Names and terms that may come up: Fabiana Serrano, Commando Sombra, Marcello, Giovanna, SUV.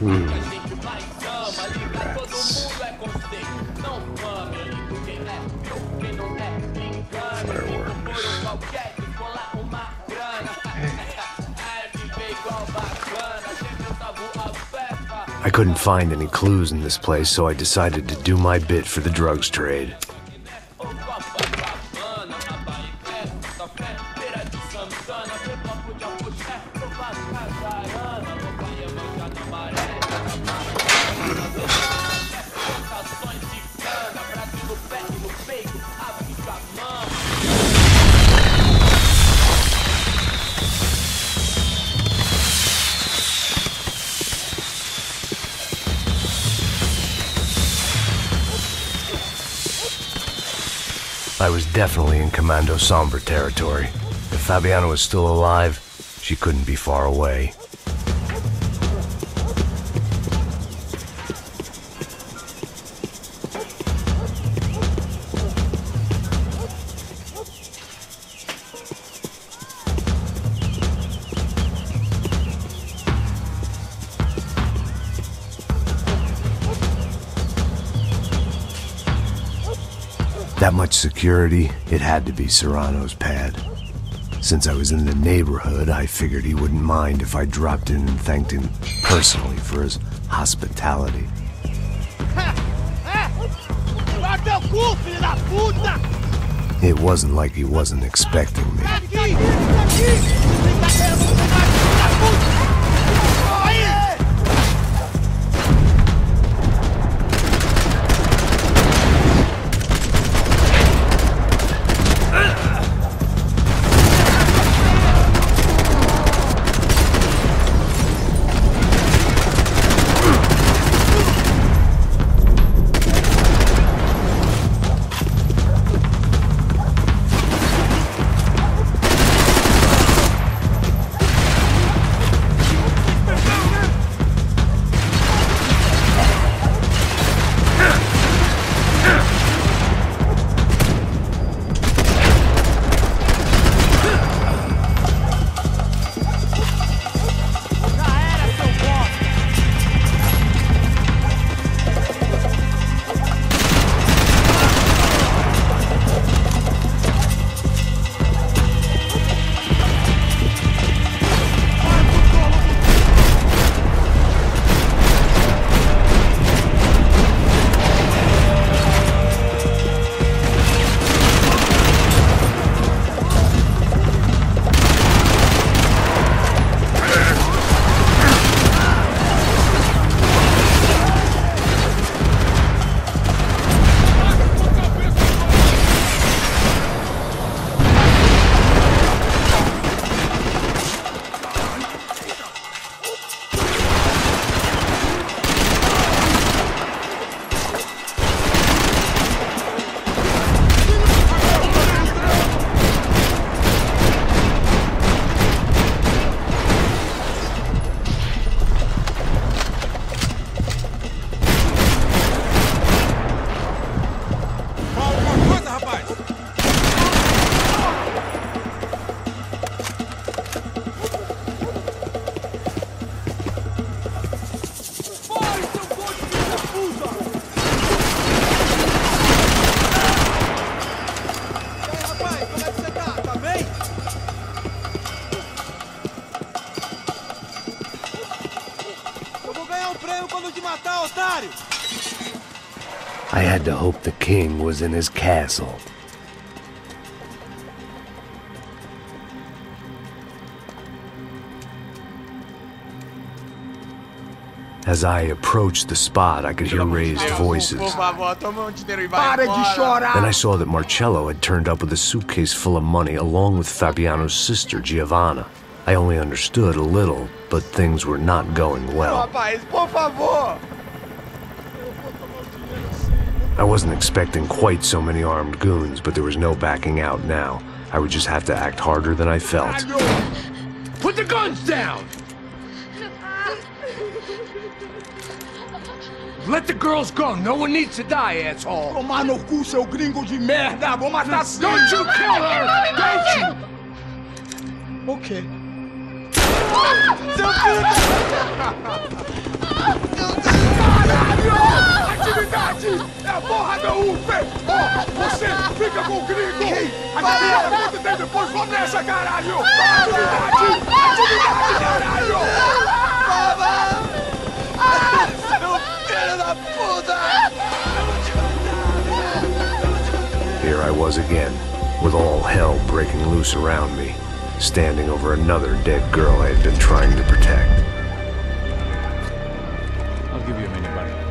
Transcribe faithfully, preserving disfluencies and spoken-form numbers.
Hum. I couldn't find any clues in this place, so I decided to do my bit for the drugs trade. I was definitely in Commando Sombra territory. If Fabiana was still alive, she couldn't be far away. That much security, it had to be Serrano's pad. Since I was in the neighborhood, I figured he wouldn't mind if I dropped in and thanked him personally for his hospitality. It wasn't like he wasn't expecting me. I had to hope the king was in his castle. As I approached the spot, I could hear raised voices. Then I saw that Marcello had turned up with a suitcase full of money along with Fabiano's sister, Giovanna. I only understood a little, but things were not going well. I wasn't expecting quite so many armed goons, but there was no backing out now. I would just have to act harder than I felt. Put the guns down! Let the girls go. No one needs to die, asshole. Don't you kill her! Don't you! Okay. É a porra da U P! Porra, você fica com o gringo! A galera conta tem depois, floresça, caralho! Atividade! Atividade, caralho! Toma! Seu filho da puta! Here I was again, with all hell breaking loose around me, standing over another dead girl I had been trying to protect. I'll give you a minute, buddy.